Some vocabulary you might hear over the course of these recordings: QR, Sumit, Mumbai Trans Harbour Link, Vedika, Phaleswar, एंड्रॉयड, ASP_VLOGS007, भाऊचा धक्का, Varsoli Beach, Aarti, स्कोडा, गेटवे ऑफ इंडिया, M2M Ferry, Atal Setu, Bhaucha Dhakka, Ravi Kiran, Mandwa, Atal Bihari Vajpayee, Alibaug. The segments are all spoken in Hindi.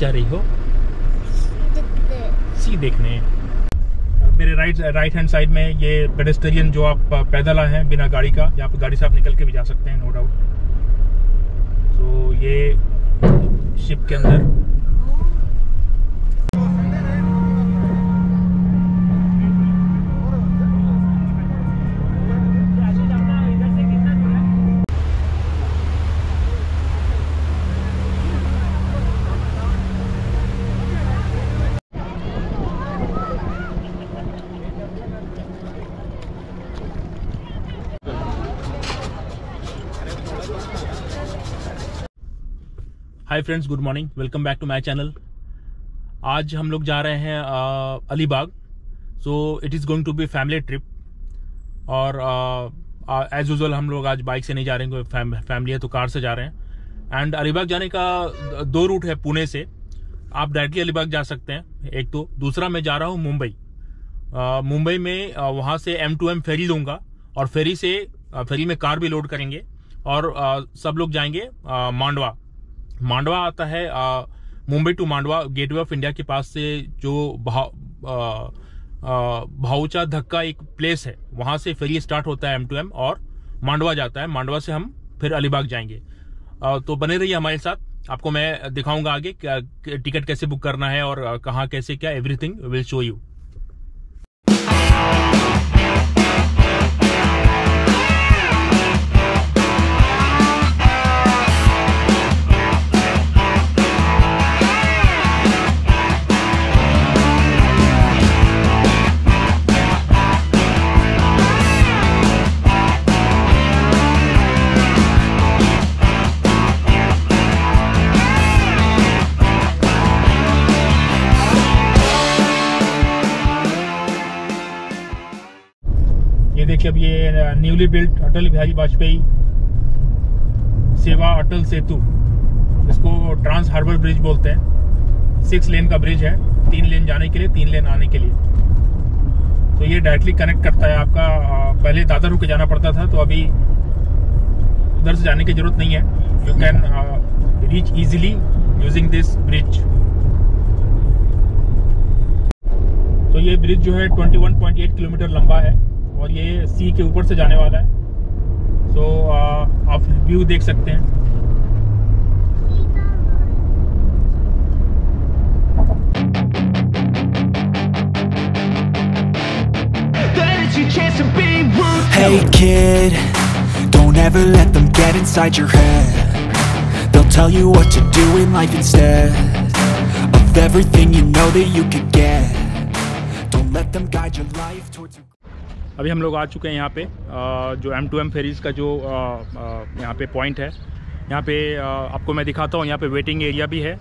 जा रही हो? सी देखने। मेरे राइट हैंड साइड में ये पेडेस्ट्रियन जो आप पैदल आए हैं बिना गाड़ी का, यहाँ पर गाड़ी से आप निकल के भी जा सकते हैं नो डाउट। तो ये शिप के अंदर hi friends, good morning, welcome back to my channel. आज हम लोग जा रहे हैं Alibag. So it is going to be family trip और एज यूजुअल हम लोग आज बाइक से नहीं जा रहे हैं, फैमिली है तो कार से जा रहे हैं। एंड अलीबाग जाने का दो रूट है, पुणे से आप डायरेक्टली अलीबाग जा सकते हैं एक, तो दूसरा मैं जा रहा हूँ मुंबई। मुंबई में वहाँ से M2M फेरी लूँगा और फेरी में कार भी लोड करेंगे और सब लोग जाएंगे मांडवा। मांडवा आता है Mumbai to Mandwa गेटवे ऑफ इंडिया के पास से जो भाऊचा धक्का एक प्लेस है, वहां से फेरी स्टार्ट होता है M2M और मांडवा जाता है। मांडवा से हम फिर अलीबाग जाएंगे। तो बने रहिए हमारे साथ, आपको मैं दिखाऊंगा आगे टिकट कैसे बुक करना है और कहाँ कैसे क्या, एवरीथिंग विल शो यू। देखिए अब ये न्यूली बिल्ट अटल बिहारी वाजपेयी सेवा अटल सेतु, इसको ट्रांस हार्बर ब्रिज बोलते हैं। 6 लेन का ब्रिज है, 3 लेन जाने के लिए, 3 लेन आने के लिए। तो ये डायरेक्टली कनेक्ट करता है आपका, पहले दादर होकर जाना पड़ता था, तो अभी उधर से जाने की जरूरत नहीं है। You can reach easily using this bridge. तो ये ब्रिज जो है 21.8 किलोमीटर लंबा है और ये सी के ऊपर से जाने वाला है। तो आप व्यू देख सकते हैं। Hey kid, don't ever let them get inside your head. They'll tell you what to do in life instead of everything you know that you could get. Don't let them guide your life towards your... अभी हम लोग आ चुके हैं यहाँ पे, जो M2M फेरीज का जो यहाँ पे पॉइंट है, यहाँ पे आपको मैं दिखाता हूँ। यहाँ पे वेटिंग एरिया भी है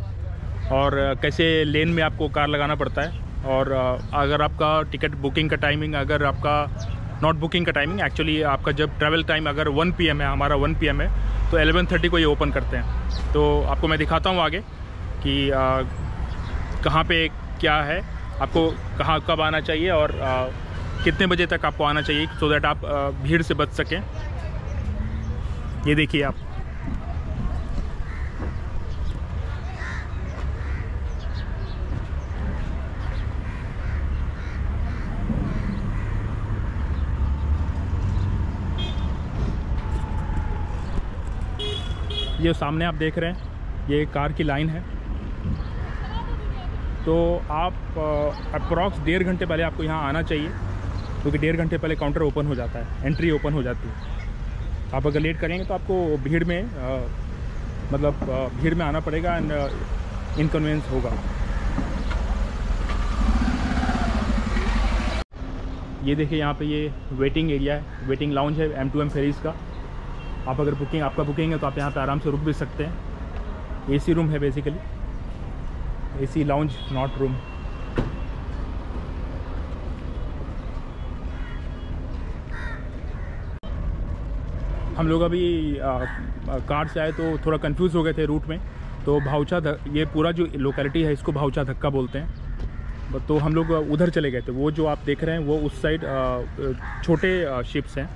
और कैसे लेन में आपको कार लगाना पड़ता है। और अगर आपका टिकट बुकिंग का टाइमिंग, अगर आपका नॉट बुकिंग का टाइमिंग, एक्चुअली आपका जब ट्रैवल टाइम अगर 1 PM है, हमारा 1 PM है, तो 11:30 को ये ओपन करते हैं। तो आपको मैं दिखाता हूँ आगे कि कहाँ पर क्या है, आपको कहाँ कब आना चाहिए और कितने बजे तक आपको आना चाहिए सो दैट आप भीड़ से बच सकें। ये देखिए आप, ये सामने आप देख रहे हैं ये कार की लाइन है। तो आप अप्रॉक्स 1.5 घंटे पहले आपको यहाँ आना चाहिए, क्योंकि 1.5 घंटे पहले काउंटर ओपन हो जाता है, एंट्री ओपन हो जाती है। आप अगर लेट करेंगे तो आपको भीड़ में भीड़ में आना पड़ेगा एंड इनकन्वीनियंस होगा। ये देखिए यहाँ पे ये वेटिंग एरिया है, वेटिंग लाउंज है M2M फेरीज का। आप अगर बुकिंग, आपका बुकिंग है तो आप यहाँ पे आराम से रुक भी सकते हैं। AC रूम है, basically AC lounge, not room. हम लोग अभी कार से आए तो थोड़ा कंफ्यूज हो गए थे रूट में। तो भाऊचा, ये पूरा जो लोकेलिटी है इसको भाऊचा धक्का बोलते हैं, तो हम लोग उधर चले गए थे। वो जो आप देख रहे हैं वो उस साइड छोटे शिप्स हैं,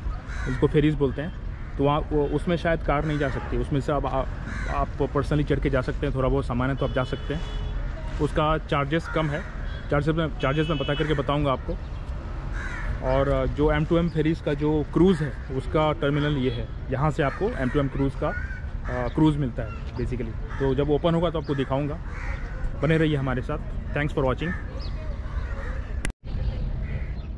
उसको फेरीज बोलते हैं। तो वहाँ उसमें शायद कार नहीं जा सकती, उसमें से आप पर्सनली चढ़ के जा सकते हैं। थोड़ा बहुत सामान है तो आप जा सकते हैं। उसका चार्जेस कम है, चार्जेस मैं पता करके बताऊंगा आपको। और जो M2M फेरीज़ का जो क्रूज़ है उसका टर्मिनल ये है, यहाँ से आपको M2M क्रूज़ का क्रूज़ मिलता है बेसिकली। तो जब ओपन होगा तो आपको दिखाऊंगा, बने रहिए हमारे साथ। Thanks for watching.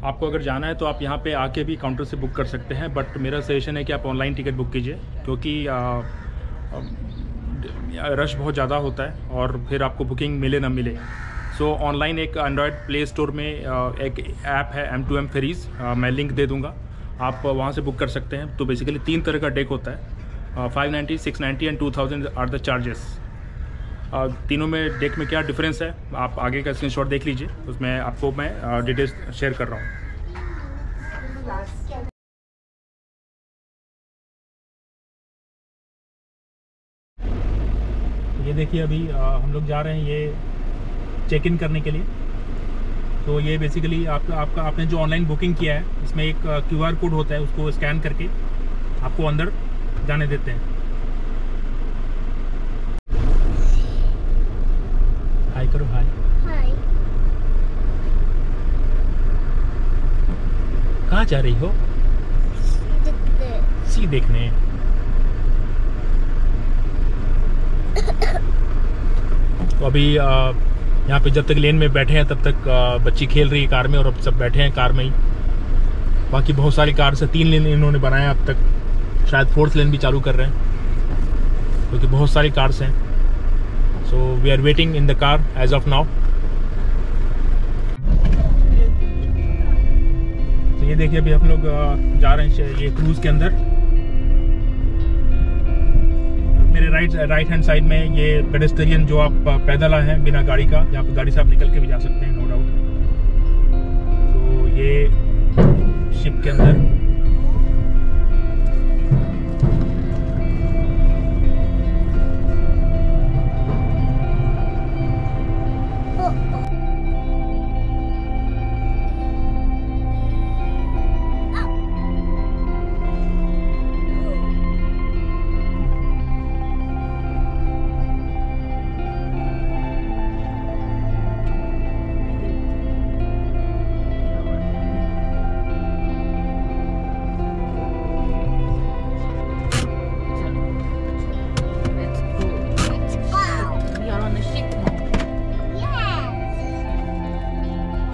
आपको अगर जाना है तो आप यहाँ पे आके भी काउंटर से बुक कर सकते हैं, बट मेरा सजेशन है कि आप ऑनलाइन टिकट बुक कीजिए, क्योंकि रश बहुत ज़्यादा होता है और फिर आपको बुकिंग मिले ना मिले। सो ऑनलाइन एक एंड्रॉयड प्ले स्टोर में एक ऐप है M2M फेरीज़, मैं लिंक दे दूंगा, आप वहां से बुक कर सकते हैं। तो बेसिकली 3 तरह का डेक होता है, 590, 690 एंड 2000 आर द चार्जेस। तीनों में डेक में क्या डिफरेंस है आप आगे का स्क्रीनशॉट देख लीजिए, उसमें आपको मैं डिटेल्स शेयर कर रहा हूँ। ये देखिए अभी हम लोग जा रहे हैं ये चेक इन करने के लिए। तो ये बेसिकली आपने जो ऑनलाइन बुकिंग किया है इसमें एक QR कोड होता है, उसको स्कैन करके आपको अंदर जाने देते हैं। हाय करो, हाय हाय, कहाँ जा रही हो? सी देखने। तो अभी यहाँ पे जब तक लेन में बैठे हैं तब तक बच्ची खेल रही है कार में, और अब सब बैठे हैं कार में ही। बाकी बहुत सारी कार से 3 लेन इन्होंने बनाया अब तक, शायद 4th लेन भी चालू कर रहे हैं क्योंकि बहुत सारी कार्स हैं। So we are waiting in the car as of now. तो ये देखिए अभी हम लोग जा रहे हैं ये क्रूज के अंदर। मेरे राइट हैंड साइड में ये पेडेस्ट्रियन जो आप पैदल आए हैं बिना गाड़ी का, यहाँ पर गाड़ी से आप निकल के भी जा सकते हैं, नो डाउट। तो ये शिप के अंदर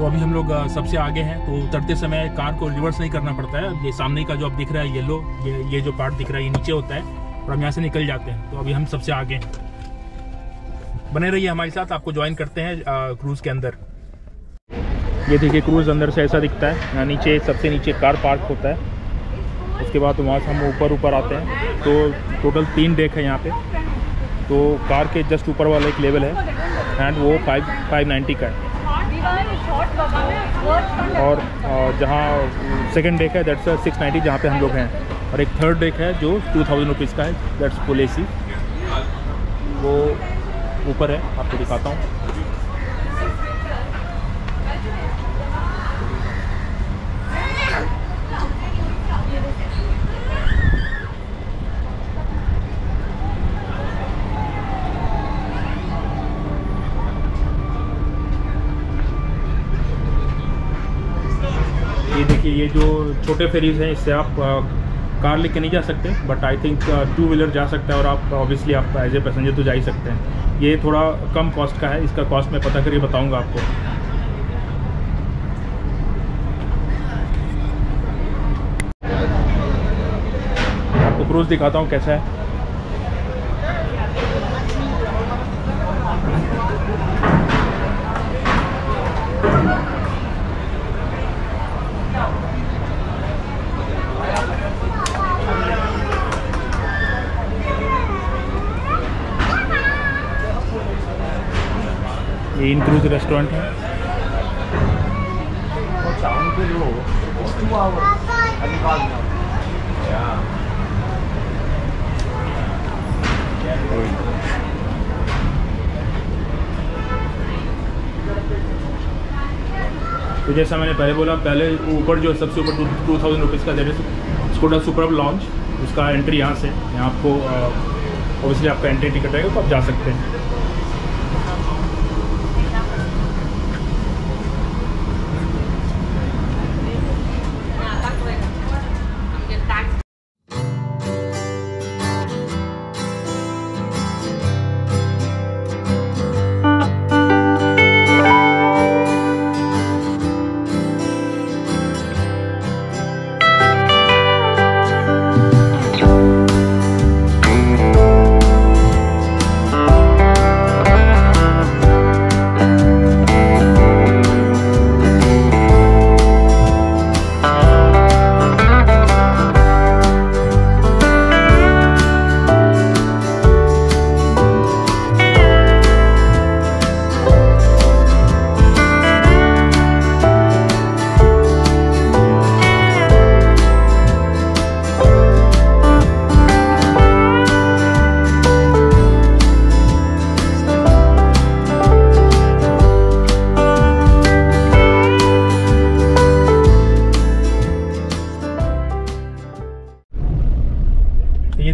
अभी हम लोग सबसे आगे हैं, तो उतरते समय कार को रिवर्स नहीं करना पड़ता है। ये सामने का जो आप दिख रहा है येलो, ये जो पार्ट दिख रहा है ये नीचे होता है और हम यहाँ से निकल जाते हैं। तो अभी हम सबसे आगे हैं, बने रहिए हमारे साथ, आपको ज्वाइन करते हैं क्रूज़ के अंदर। ये देखिए क्रूज़ अंदर से ऐसा दिखता है, नीचे सबसे नीचे कार पार्क होता है, उसके बाद वहाँ से हम ऊपर आते हैं। तो टोटल 3 डेक है यहाँ पर। तो कार के जस्ट ऊपर वाला एक लेवल है एंड वो 590 का है, और जहाँ सेकेंड डेक है दैट्स 690 जहाँ पे हम लोग हैं, और एक थर्ड डेक है जो 2000 रुपीज़ का है, दैट्स फुल AC। वो ऊपर है, आपको दिखाता हूँ। ये जो छोटे फेरीज़ हैं इससे आप कार लेके नहीं जा सकते, बट आई थिंक 2 व्हीलर जा सकता है, और आप ऑब्वियसली आप एज ए पैसेंजर तो जा ही सकते हैं। ये थोड़ा कम कॉस्ट का है, इसका कॉस्ट मैं पता करके बताऊंगा आपको। आपको क्रूज दिखाता हूँ कैसा है। ये इन क्रूज रेस्टोरेंट है। तो जैसा मैंने पहले बोला, पहले ऊपर जो सबसे ऊपर 2000 रुपीज़ का दे रहे स्कोडा सुपर लॉन्च, उसका एंट्री यहाँ से, यहाँ आपको ऑब्वियसली आपका एंट्री टिकट रहेगा तो आप जा सकते हैं।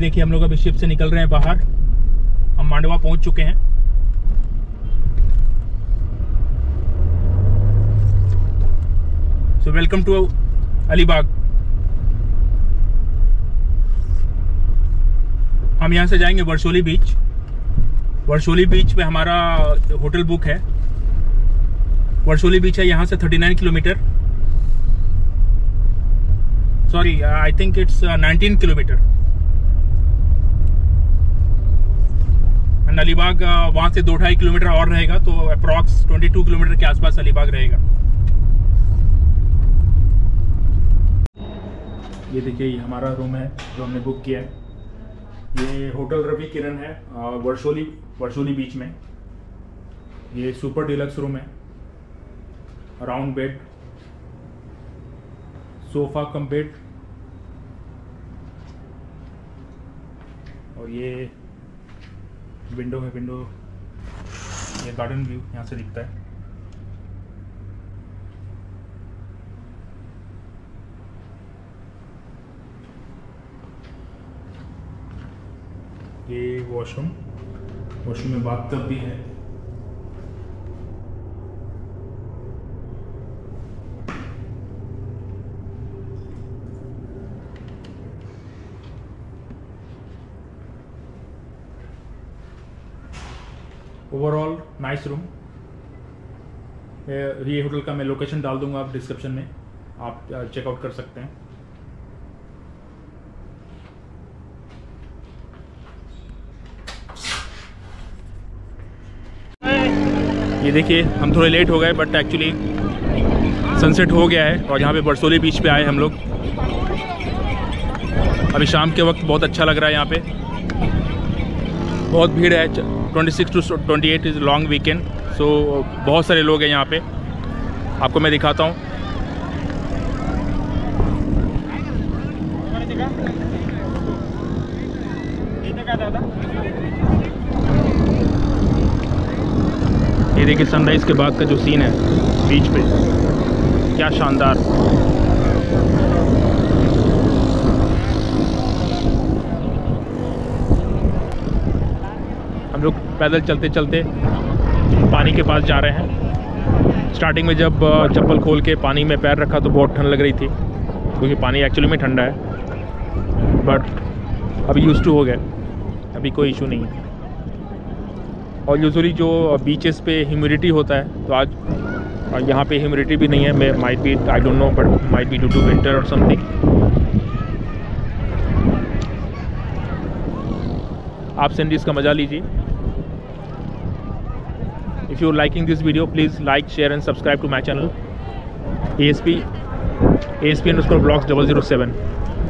देखिए हम लोग अभी शिप से निकल रहे हैं बाहर, हम मांडवा पहुंच चुके हैं। So welcome to Alibag. हम यहां से जाएंगे वर्सोली बीच। वर्सोली बीच पे हमारा होटल बुक है। वर्सोली बीच है यहाँ से 39 kilometre, sorry I think it's 19 kilometre. And Alibag वहाँ से 2-2.5 किलोमीटर और रहेगा, तो अप्रॉक्स 22 किलोमीटर के आसपास अलीबाग रहेगा। ये देखिए ये हमारा रूम है जो हमने बुक किया है। ये होटल रवि किरण है वर्सोली बीच में। ये सुपर डिलक्स रूम है, round bed, sofa cum bed, और ये विंडो है। विंडो ये गार्डन व्यू यहाँ से दिखता है। ये वॉशरूम में बाथटब भी है। Overall nice room. ये होटल का मैं लोकेशन डाल दूंगा आप डिस्क्रिप्शन में, आप चेकआउट कर सकते हैं। ये देखिए हम थोड़े लेट हो गए, बट एक्चुअली सनसेट हो गया है और यहाँ पे वर्सोली बीच पे आए हम लोग। अभी शाम के वक्त बहुत अच्छा लग रहा है यहाँ पे। बहुत भीड़ है, 26 to 28 is long weekend, so बहुत सारे लोग हैं यहाँ पे। आपको मैं दिखाता हूँ। ये देखिए सनराइज़ के बाद का जो सीन है बीच पे, क्या शानदार। हम लोग पैदल चलते चलते पानी के पास जा रहे हैं। स्टार्टिंग में जब चप्पल खोल के पानी में पैर रखा तो बहुत ठंड लग रही थी, क्योंकि पानी एक्चुअली में ठंडा है, बट अभी यूज्ड टू हो गए, अभी कोई इशू नहीं है। और यूजुअली जो बीचेस पे ह्यूमिडिटी होता है, तो आज यहाँ पे ह्यूमिडिटी भी नहीं है। मैं might be, I don't know, but might be due to winter और समथिंग। आप सनराइज़ का मज़ा लीजिए। If you liking this video please like, share and subscribe to my channel ASP_VLOGS007।